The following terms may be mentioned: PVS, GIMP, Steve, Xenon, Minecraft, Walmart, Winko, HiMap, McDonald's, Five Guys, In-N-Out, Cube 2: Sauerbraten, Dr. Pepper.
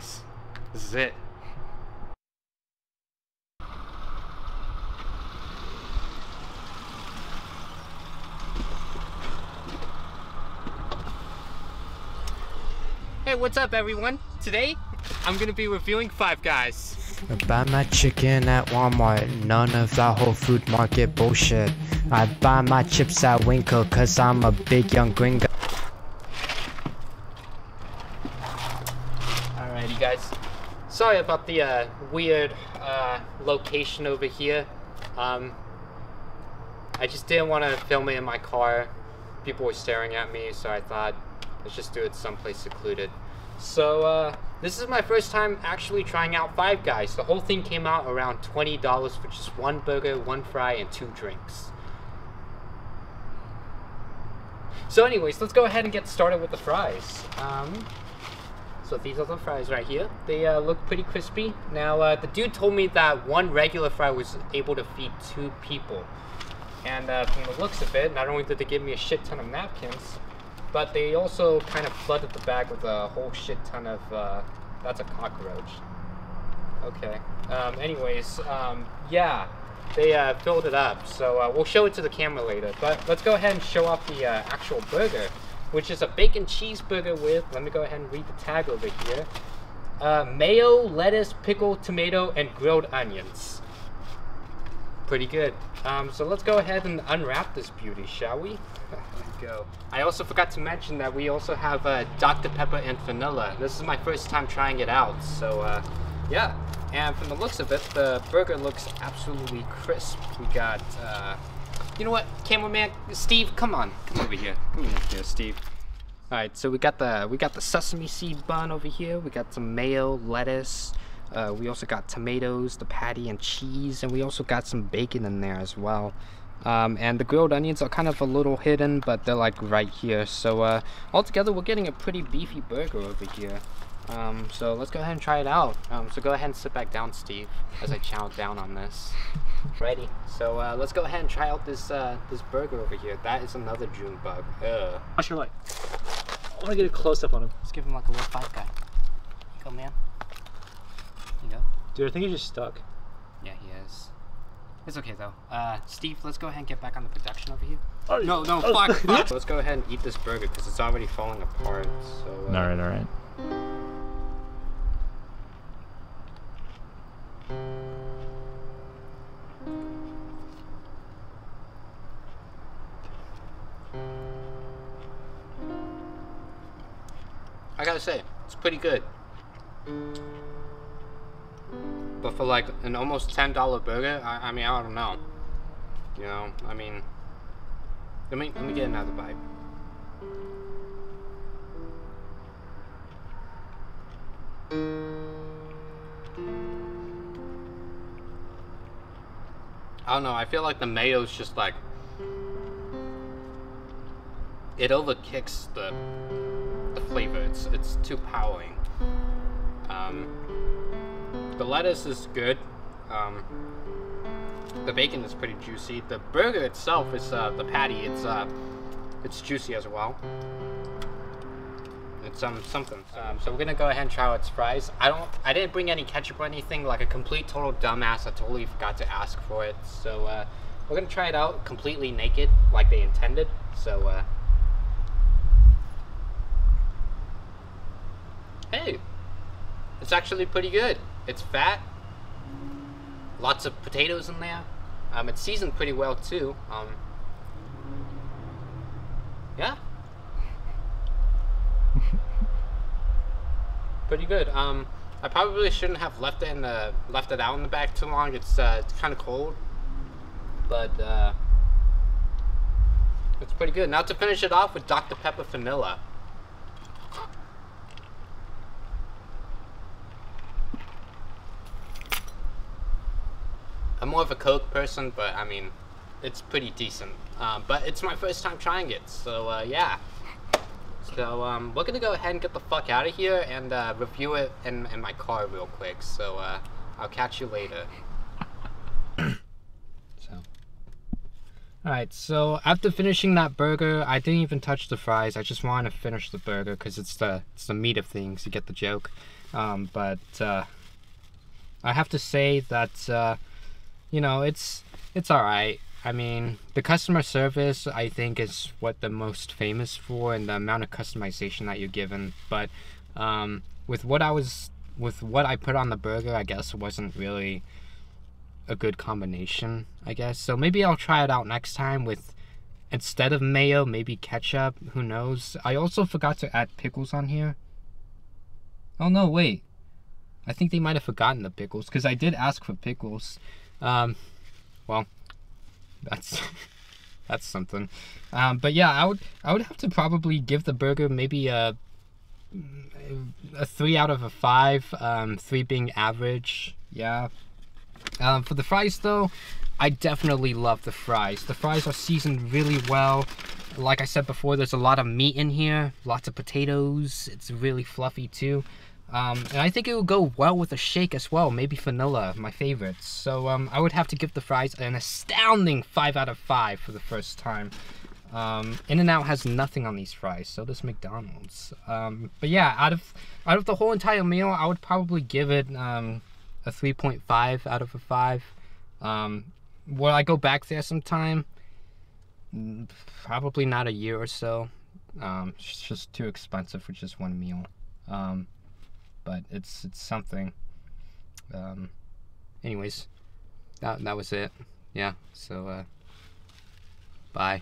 place. This is it. Hey, what's up, everyone? Today, I'm gonna be reviewing Five Guys. I buy my chicken at Walmart, none of that whole food market bullshit. I buy my chips at Winko, cause I'm a big young gringo. Alrighty guys, sorry about the weird location over here. I just didn't want to film it in my car. People were staring at me, so I thought, let's just do it someplace secluded. So this is my first time actually trying out Five Guys. The whole thing came out around $20 for just one burger, one fry, and two drinks. So anyways, let's go ahead and get started with the fries. So these are the fries right here. They look pretty crispy. Now the dude told me that one regular fry was able to feed two people. And from the looks of it, not only did they give me a shit ton of napkins, but they also kind of flooded the bag with a whole shit ton of, that's a cockroach. Okay. Yeah, they filled it up. So we'll show it to the camera later. But let's go ahead and show off the actual burger, which is a bacon cheeseburger with, let me go ahead and read the tag over here. Mayo, lettuce, pickle, tomato, and grilled onions. Pretty good. So let's go ahead and unwrap this beauty, shall we? Go. I also forgot to mention that we also have Dr. Pepper and vanilla. This is my first time trying it out, so yeah. And from the looks of it, the burger looks absolutely crisp. We got, you know what, cameraman Steve, come on, come over here, come over here, Steve. All right, so we got the sesame seed bun over here. We got some mayo, lettuce. We also got tomatoes, the patty and cheese, and we also got some bacon in there as well. And the grilled onions are kind of a little hidden, but they're like right here. So altogether, we're getting a pretty beefy burger over here. So let's go ahead and try it out. So go ahead and sit back down, Steve, as I chow down on this. Righty. So let's go ahead and try out this this burger over here. That is another June bug. Ugh. Watch your leg. I want to get a close up on him. Let's give him like a little Five Guy. Here you go, man. Here you go. Dude, I think he's just stuck. Yeah, he is. It's okay though. Steve, let's go ahead and get back on the production over here. Oh, no, no, oh. Fuck, fuck. Let's go ahead and eat this burger because it's already falling apart. So. All right, all right. I gotta say, it's pretty good. But for like an almost $10 burger, I mean, I don't know. You know, I mean, let me get another bite. I don't know. I feel like the mayo's just like it overkicks the flavor. It's too powering. The lettuce is good. The bacon is pretty juicy. The burger itself is the patty. It's juicy as well. It's something. So we're gonna go ahead and try out its fries. I didn't bring any ketchup or anything. Like a complete total dumbass, I totally forgot to ask for it. So we're gonna try it out completely naked, like they intended. So hey, it's actually pretty good. It's fat, lots of potatoes in there. It's seasoned pretty well too. Yeah. Pretty good. I probably shouldn't have left it out in the back too long. It's kind of cold, but it's pretty good. Now to finish it off with Dr. Pepper vanilla. I'm more of a Coke person, but I mean, it's pretty decent. But it's my first time trying it, so yeah. So we're gonna go ahead and get the fuck out of here and review it in my car real quick. So I'll catch you later. So Alright, so after finishing that burger, I didn't even touch the fries. I just wanted to finish the burger because it's the meat of things. You get the joke. I have to say that, you know, it's alright. I mean, the customer service, I think, is what they're most famous for, and the amount of customization that you're given. But with what I put on the burger, I guess it wasn't really a good combination, I guess. So maybe I'll try it out next time with, instead of mayo, maybe ketchup, who knows. I also forgot to add pickles on here. Oh no, wait, I think they might have forgotten the pickles, because I did ask for pickles. Well, that's that's something. But yeah, I would have to probably give the burger maybe a 3 out of 5, 3 being average. Yeah. For the fries though, I definitely love the fries. The fries are seasoned really well. Like I said before, there's a lot of meat in here, lots of potatoes. It's really fluffy too. And I think it would go well with a shake as well, maybe vanilla, my favorite. So I would have to give the fries an astounding 5 out of 5 for the first time. In-N-Out has nothing on these fries, so does McDonald's. But yeah, out of the whole entire meal, I would probably give it a 3.5 out of a 5. Will I go back there sometime? Probably not, a year or so. It's just too expensive for just one meal. But it's something. Anyways, that was it. Yeah, so bye.